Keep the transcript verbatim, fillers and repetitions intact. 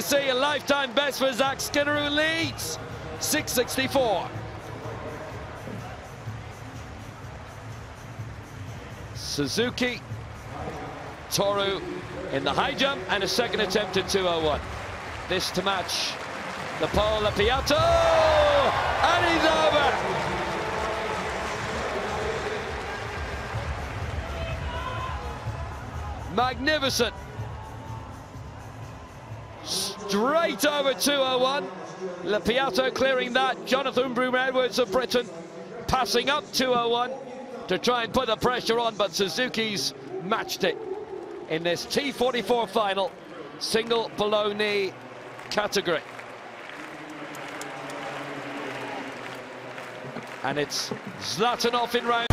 to see a lifetime best for Zach Skinner, who leads six sixty-four. Suzuki Toru in the high jump and a second attempt at two oh one. This to match the pole, Lepiato, and he's over. Magnificent. Straight over two oh one. Lepiato clearing that. Jonathan Broom Edwards of Britain passing up two oh one to try and put the pressure on, but Suzuki's matched it in this T forty-four final, single below knee category. And it's Zlatanov in round.